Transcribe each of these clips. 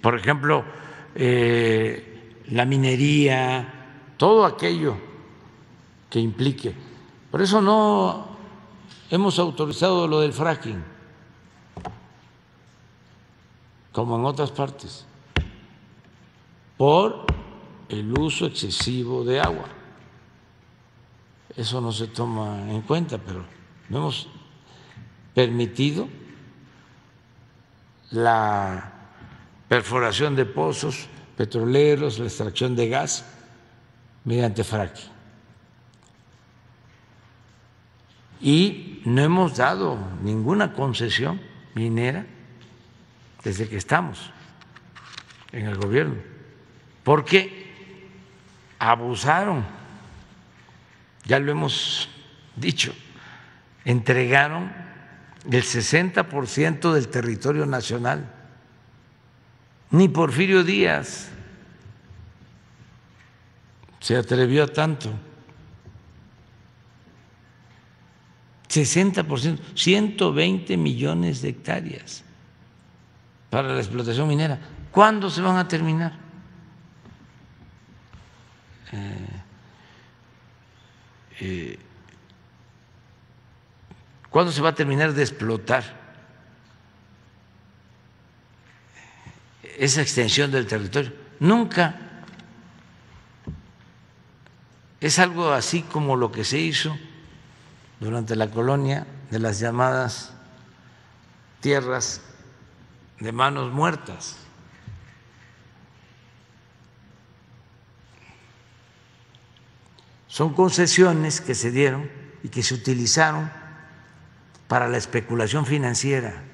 por ejemplo, la minería, todo aquello que implique. Por eso no hemos autorizado lo del fracking, como en otras partes, por el uso excesivo de agua. Eso no se toma en cuenta, pero no hemos permitido la perforación de pozos petroleros, la extracción de gas mediante fracking. Y no hemos dado ninguna concesión minera desde que estamos en el gobierno, porque abusaron, ya lo hemos dicho, entregaron el 60% del territorio nacional. Ni Porfirio Díaz se atrevió a tanto. 60%, 120 millones de hectáreas para la explotación minera. ¿Cuándo se van a terminar? ¿Cuándo se va a terminar de explotar esa extensión del territorio? Nunca. Es algo así como lo que se hizo durante la colonia de las llamadas tierras de manos muertas. Son concesiones que se dieron y que se utilizaron para la especulación financiera.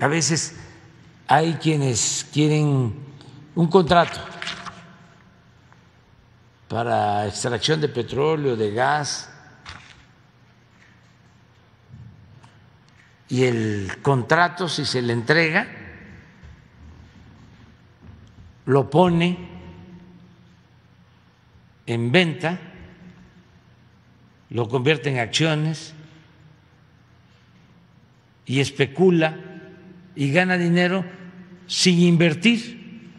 A veces hay quienes quieren un contrato para extracción de petróleo, de gas, y el contrato, si se le entrega, lo pone en venta, lo convierte en acciones y especula y gana dinero sin invertir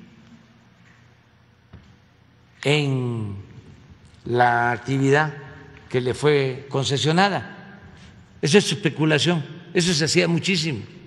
en la actividad que le fue concesionada. Eso es especulación, eso se hacía muchísimo.